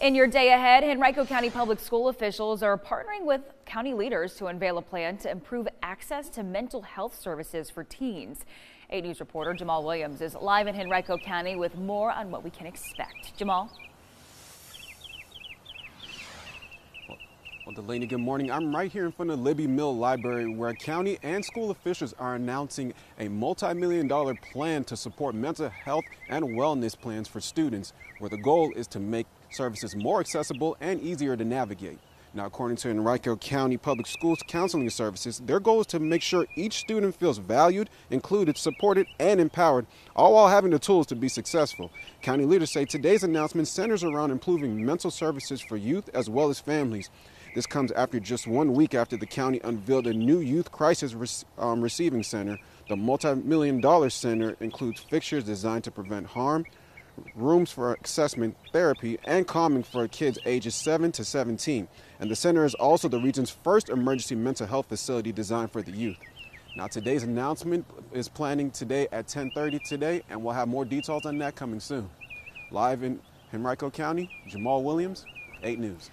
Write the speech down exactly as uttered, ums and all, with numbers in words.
In your day ahead, Henrico County Public School officials are partnering with county leaders to unveil a plan to improve access to mental health services for teens. eight News reporter Jamal Williams is live in Henrico County with more on what we can expect. Jamal? Well, Delaney, good morning. I'm right here in front of Libby Mill Library, where county and school officials are announcing a multi-million dollar plan to support mental health and wellness plans for students, where the goal is to make services more accessible and easier to navigate. Now, according to Henrico County Public Schools Counseling Services, their goal is to make sure each student feels valued, included, supported, and empowered, all while having the tools to be successful. County leaders say today's announcement centers around improving mental services for youth as well as families. This comes after just one week after the county unveiled a new youth crisis Re um, receiving center. The multi-million dollar center includes fixtures designed to prevent harm, rooms for assessment, therapy, and calming for kids ages seven to seventeen. And the center is also the region's first emergency mental health facility designed for the youth. Now, today's announcement is planning today at ten thirty today, and we'll have more details on that coming soon. Live in Henrico County, Jamal Williams, eight News.